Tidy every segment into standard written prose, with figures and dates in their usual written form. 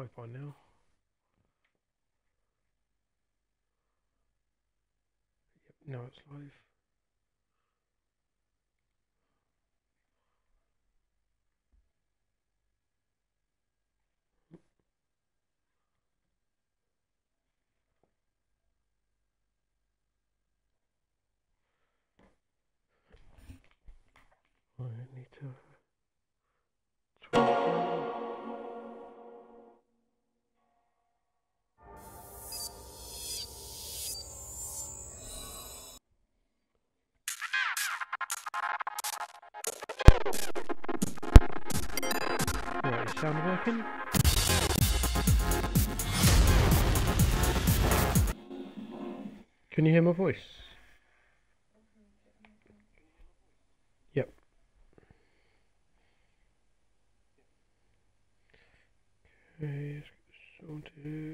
Wipe on now. Yep, now it's live. I need to... Right, is sound working? Can you hear my voice? Yep. Okay, let's get sorted.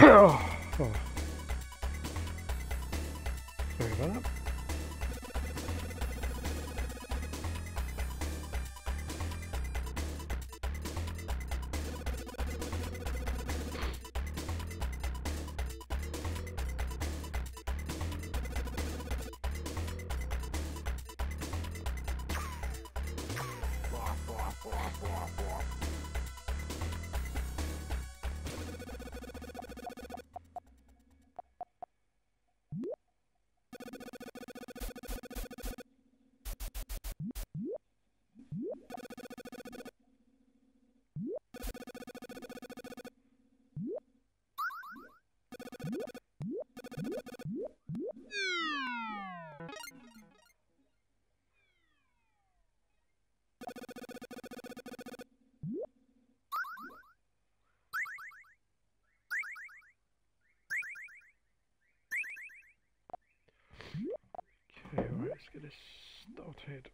Oh. Oh. Sorry about that. Let's get this started.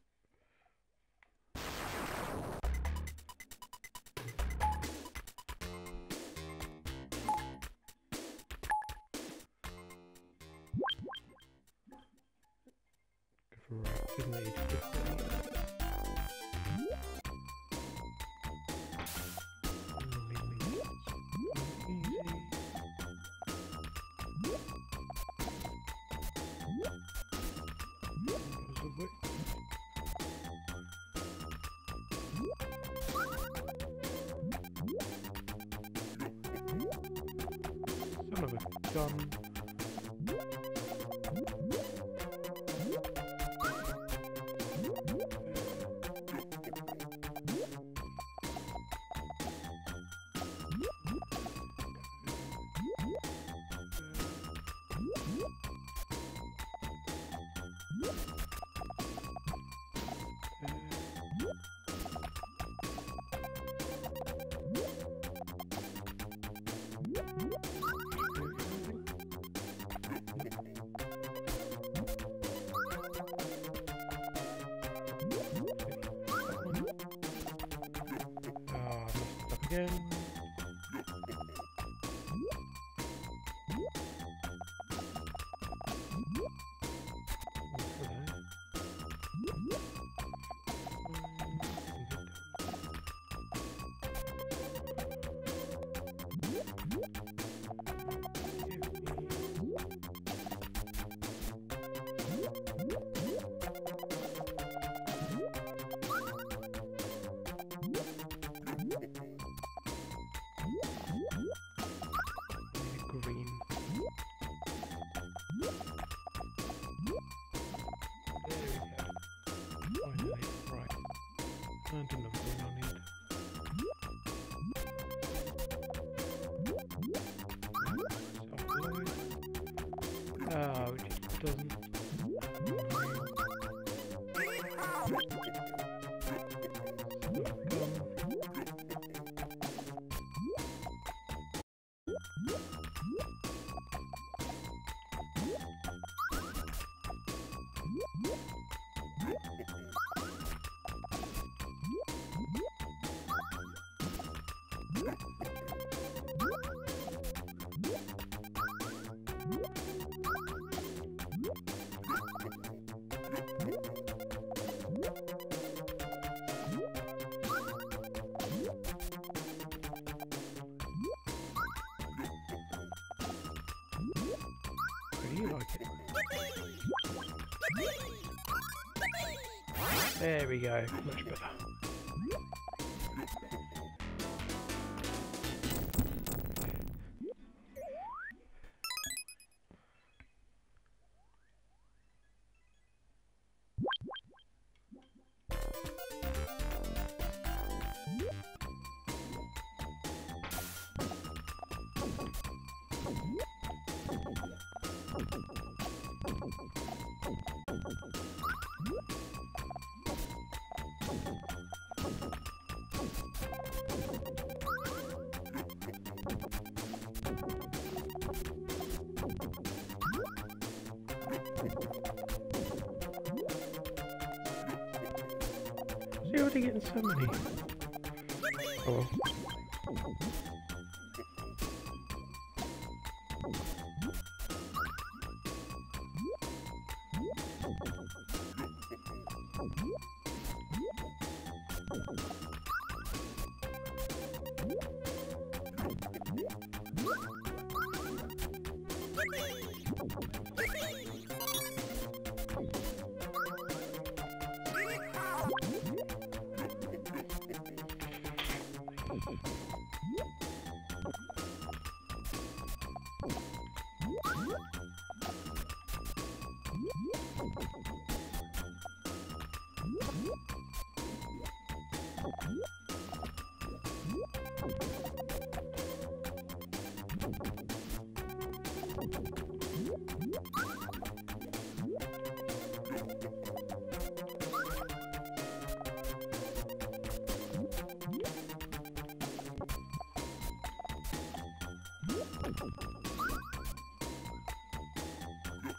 Again. Plant a number we don't need. It doesn't. There we go, much better. You're already getting so many. Oh.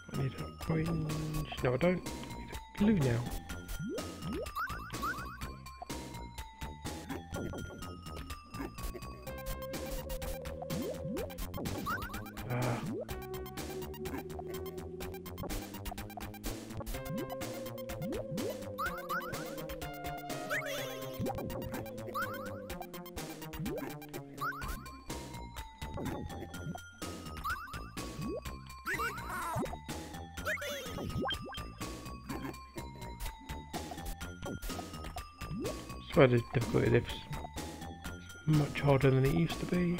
I need a orange. No, I don't. I need a blue now. Well, the difficulty is much harder than it used to be.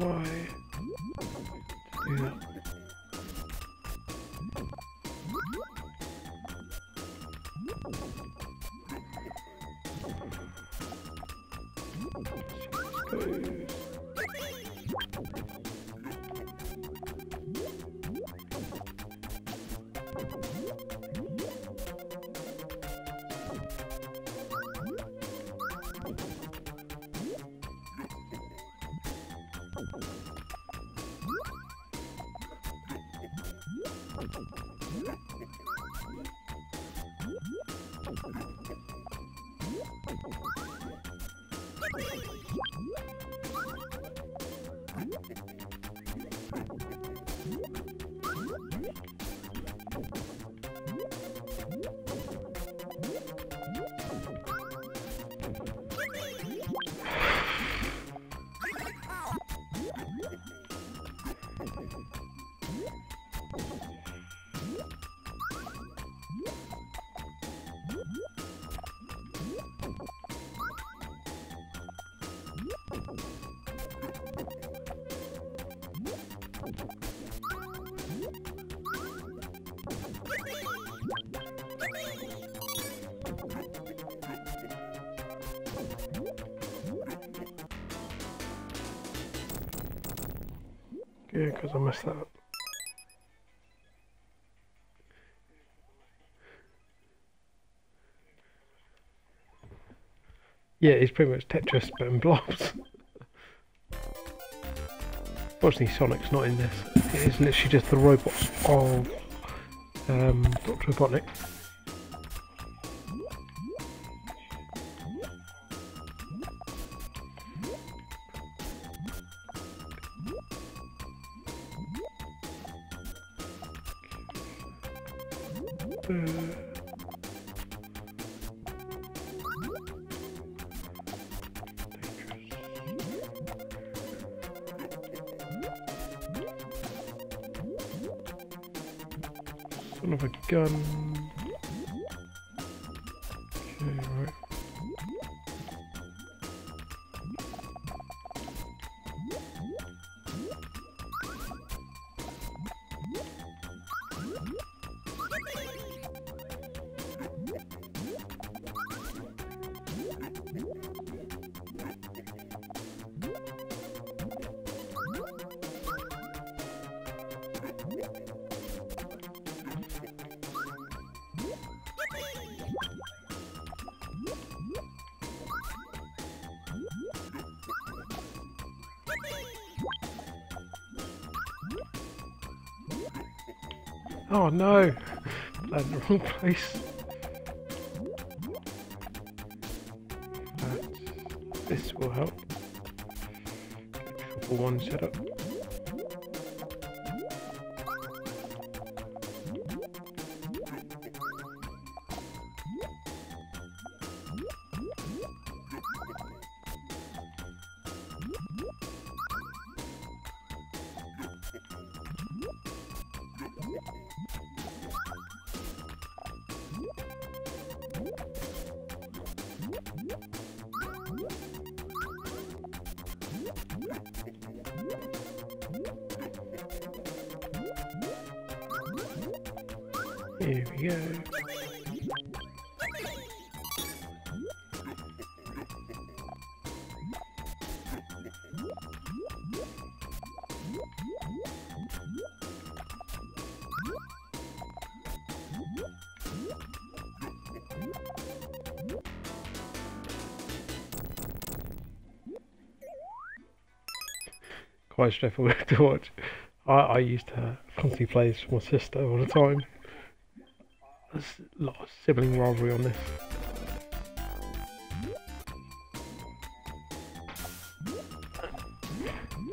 Why do that? Yeah, because I missed that. Yeah, it's pretty much Tetris but in blobs. Unfortunately, Sonic's not in this. It is literally just the robots of Dr. Robotnik. Son of a gun. Okay, right. Oh no! I landed in the wrong place. This will help. Triple one setup. Here we go. Quite straightforward to watch. I used to constantly play this with my sister all the time. There's a lot of sibling rivalry on this.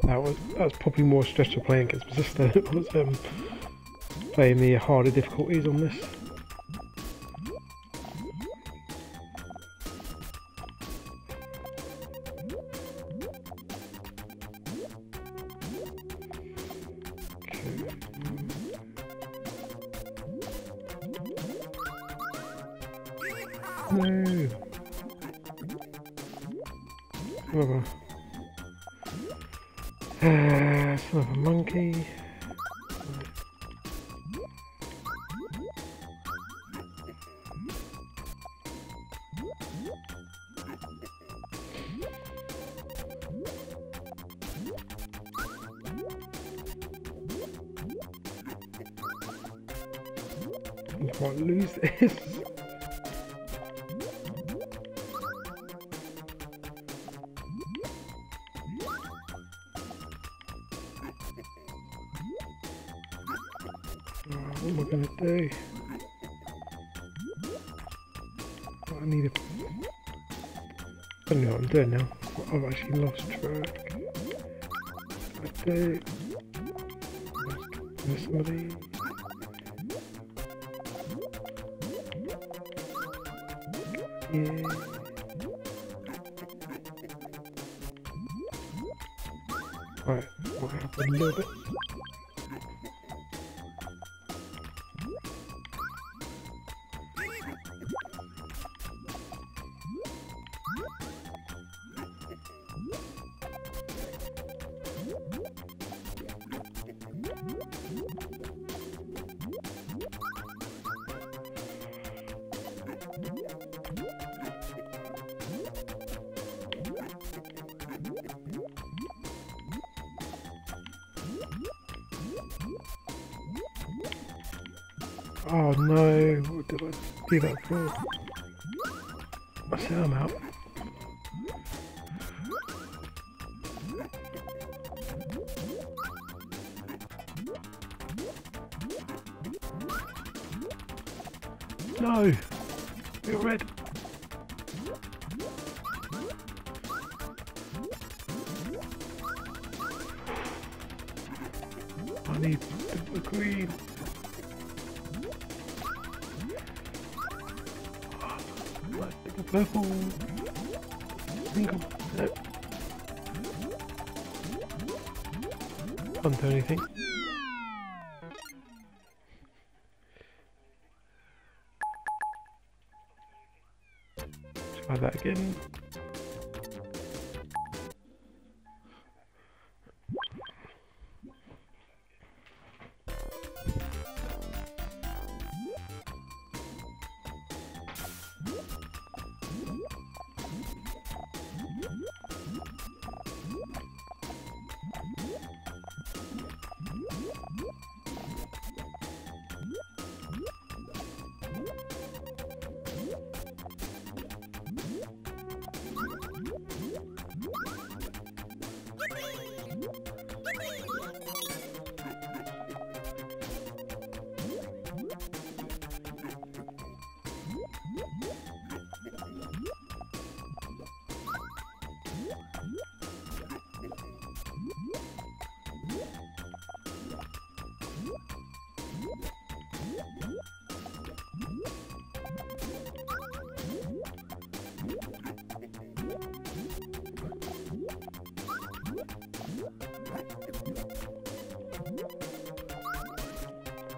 That was probably more stressful playing against my sister than it was playing the harder difficulties on this. No. Son of a monkey. We can't lose this. What am I going to do? What I need I don't know what I'm doing now. I've actually lost track. I do. There's somebody. Yeah. Right, what happened a little bit? Oh no, what did I do that for? I said I'm out. No! You're red! I need the green! Purple. Nope. Can't do anything. Try that again.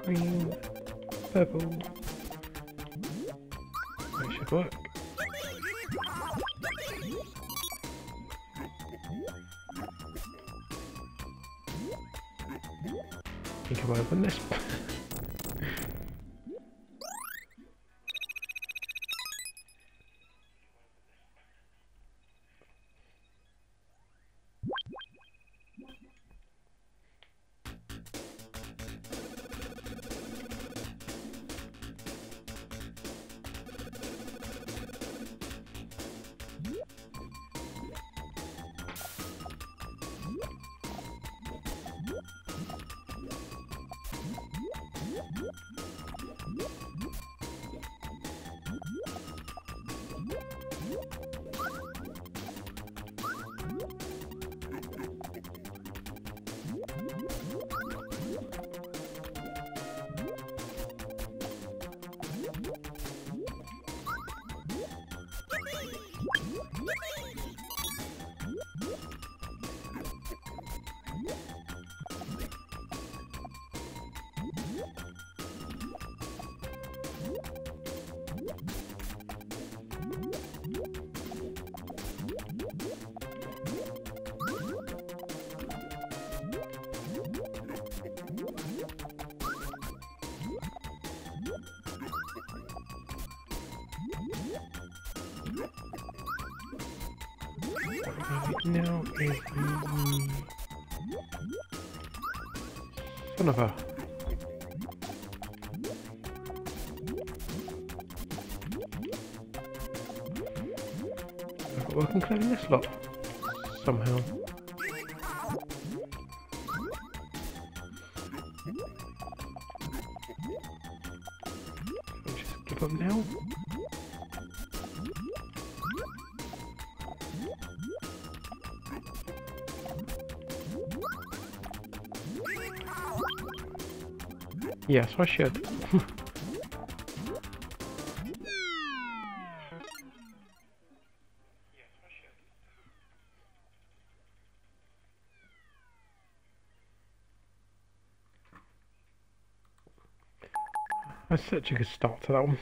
Green, purple. That should work. I think I'll open this. Now is son of a But I can claim this lot somehow. I'll just give up now. Yes, I should. That's such a good start to that one.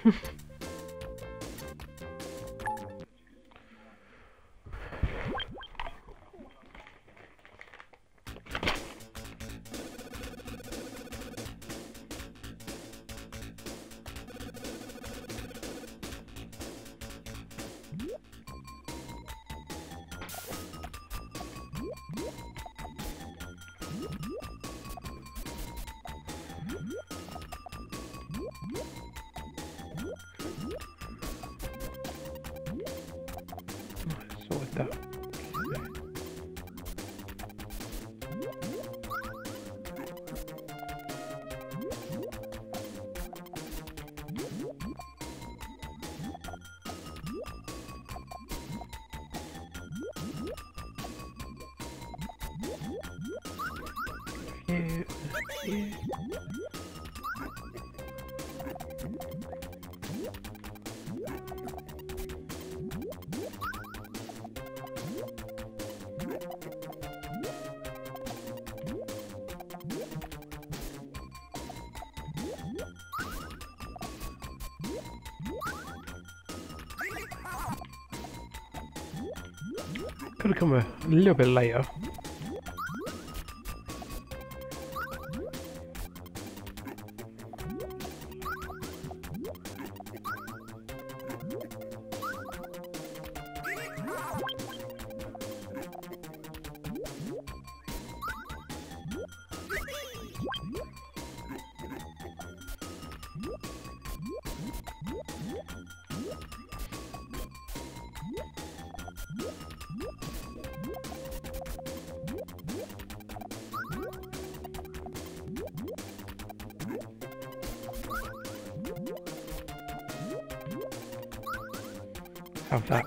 Could have come a little bit later. Have that.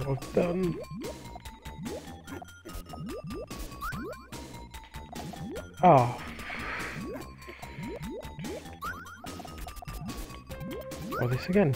Well done. Oh. Or this again.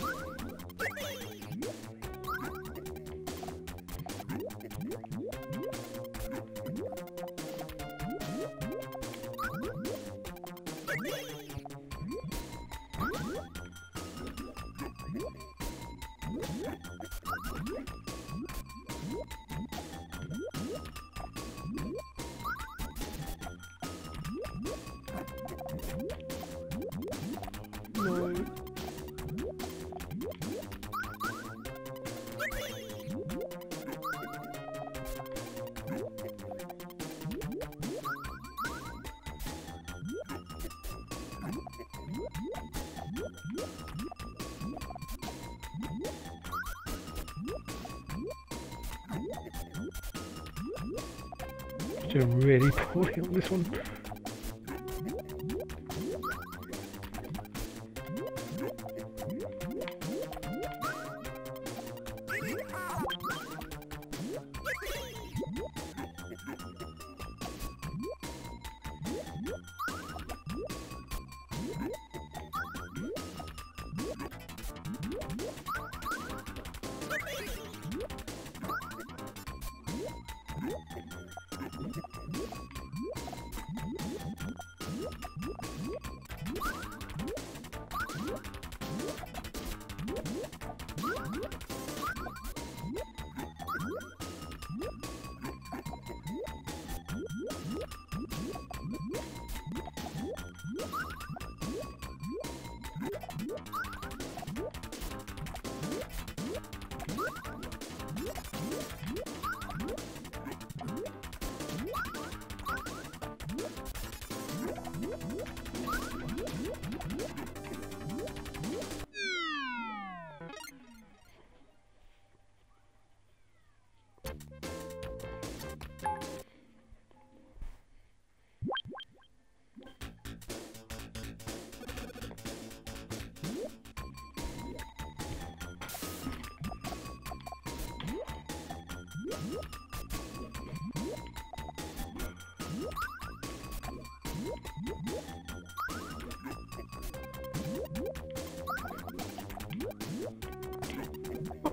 Doing really poorly on this one.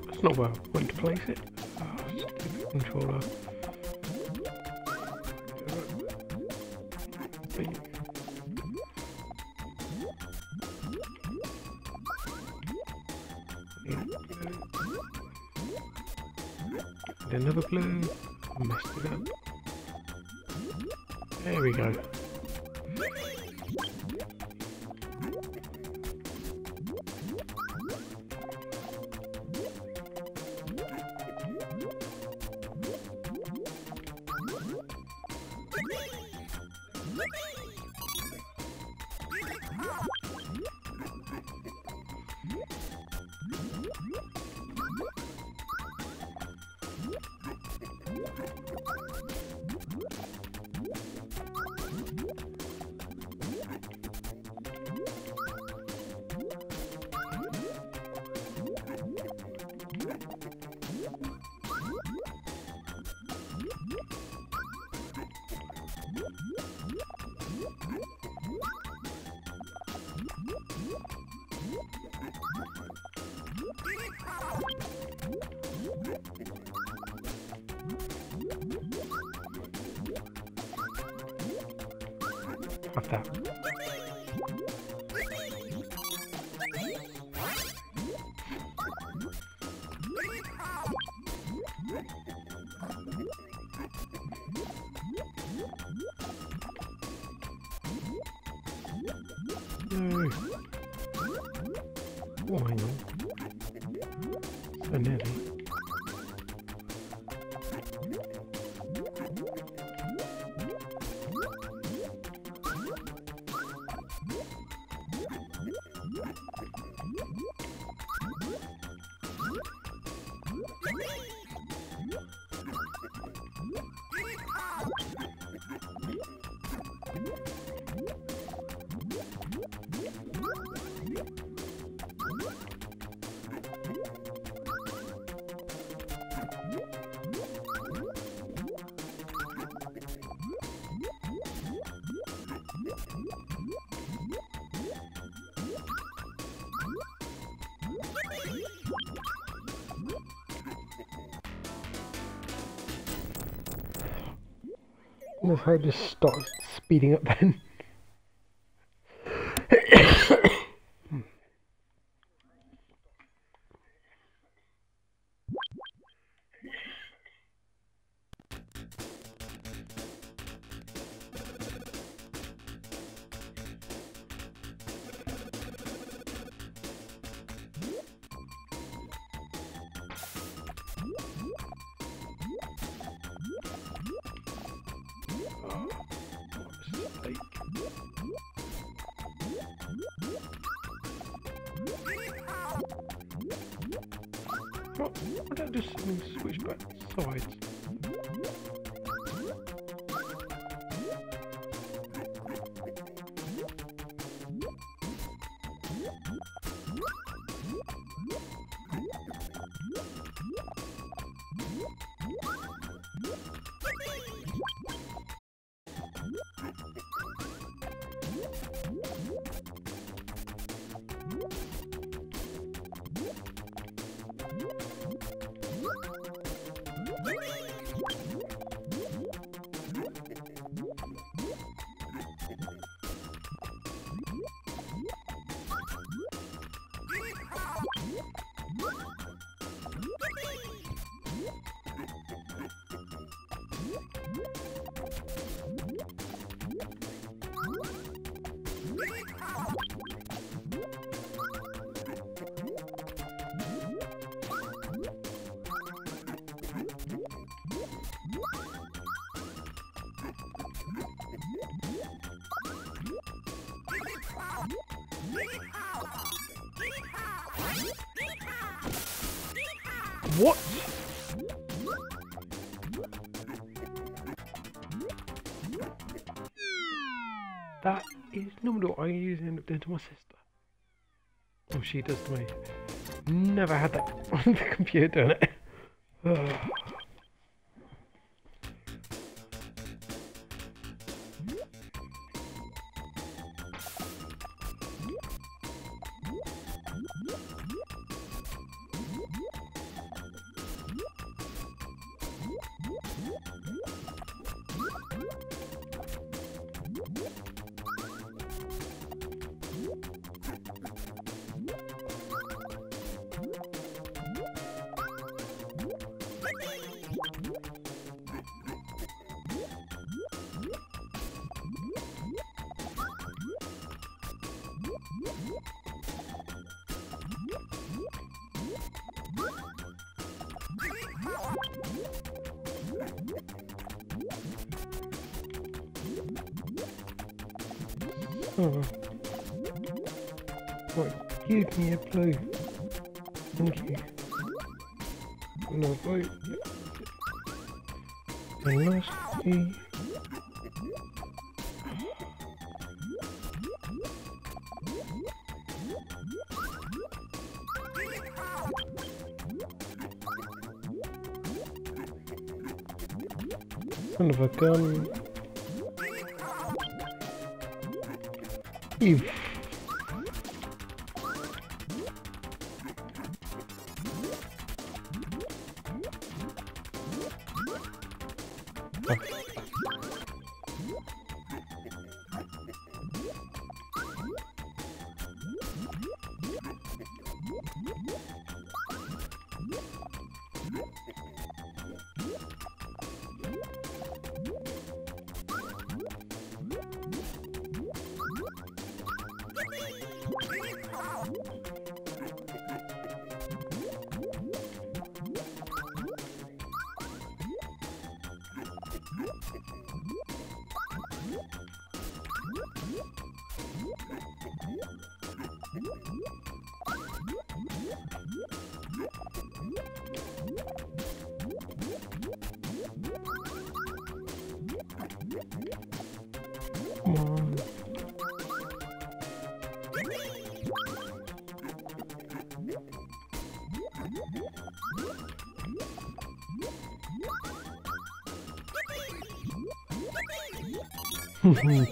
That's not where I want to place it. Oh, controller. Another blue. I messed it up. There we go. No. Oh, hang on. So nearly. This road just starts speeding up then. Woo! What? That is normal. I usually end up doing to my sister. Oh, she does to me. Never had that on the computer doing it. Oh. Right, give me a blue. Thank you. Another blue. And lastly... kind of a gun. Ew. Oh.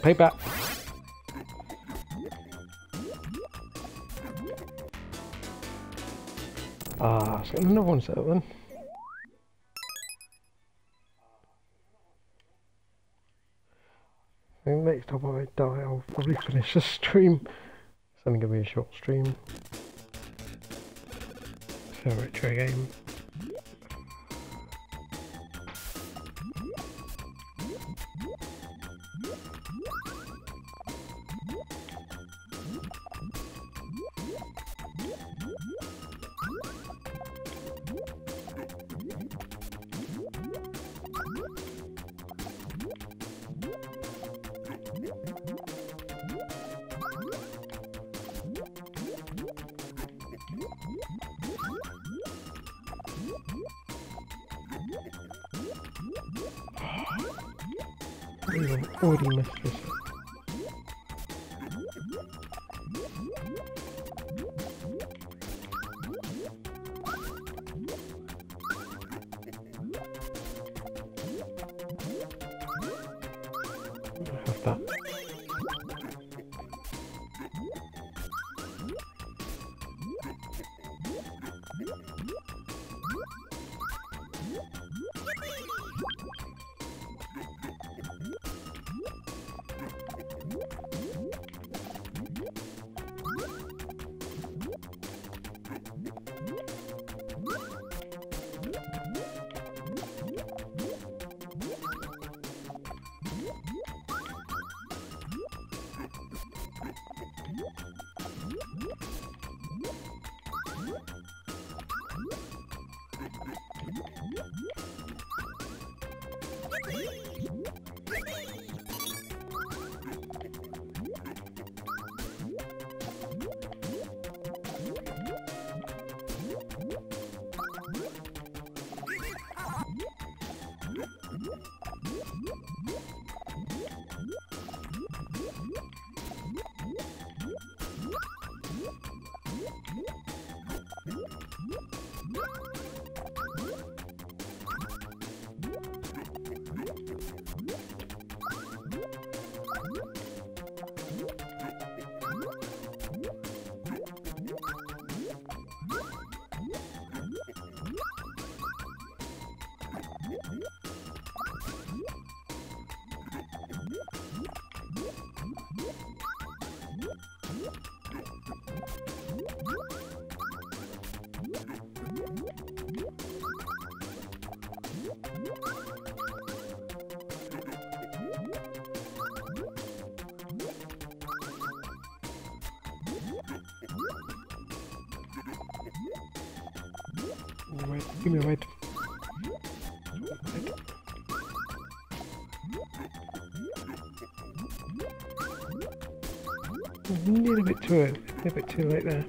Payback. Ah, it's got another one set then. I think next time I die, I'll probably finish this stream. It's only going to be a short stream. It's a retro game. I've already missed this. Have that. A bit too late there.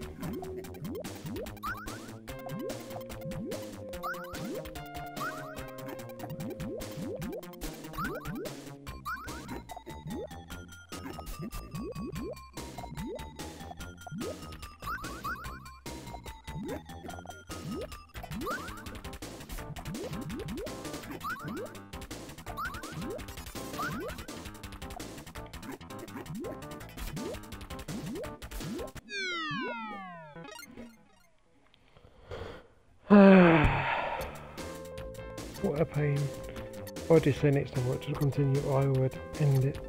What a pain. If I just say next time what to continue, I would end it.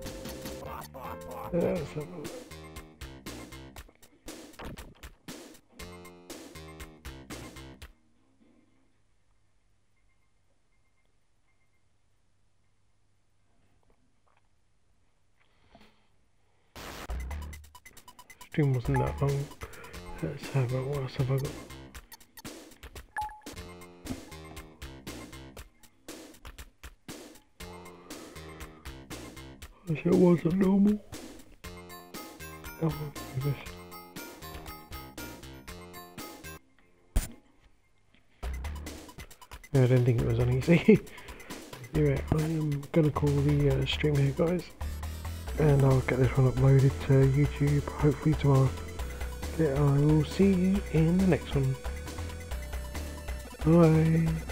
Stream wasn't that long. Let's have a, what else have I got? If it wasn't normal. Oh my gosh. No, I don't think it was uneasy. Anyway, I am gonna call the stream here, guys, and I'll get this one uploaded to YouTube hopefully tomorrow. I will see you in the next one. Bye.